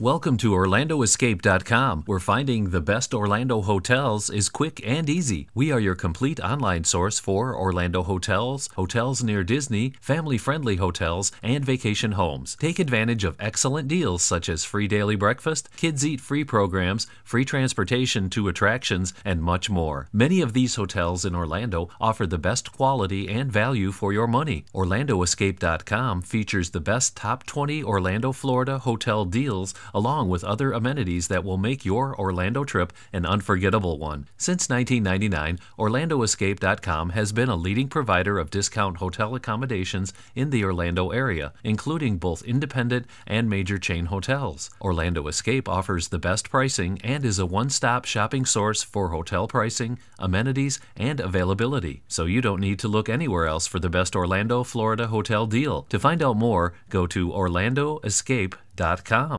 Welcome to OrlandoEscape.com, where finding the best Orlando hotels is quick and easy. We are your complete online source for Orlando hotels, hotels near Disney, family-friendly hotels, and vacation homes. Take advantage of excellent deals such as free daily breakfast, kids eat free programs, free transportation to attractions, and much more. Many of these hotels in Orlando offer the best quality and value for your money. OrlandoEscape.com features the best top 20 Orlando, Florida hotel deals, along with other amenities that will make your Orlando trip an unforgettable one. Since 1999, OrlandoEscape.com has been a leading provider of discount hotel accommodations in the Orlando area, including both independent and major chain hotels. Orlando Escape offers the best pricing and is a one-stop shopping source for hotel pricing, amenities, and availability, so you don't need to look anywhere else for the best Orlando, Florida hotel deal. To find out more, go to OrlandoEscape.com.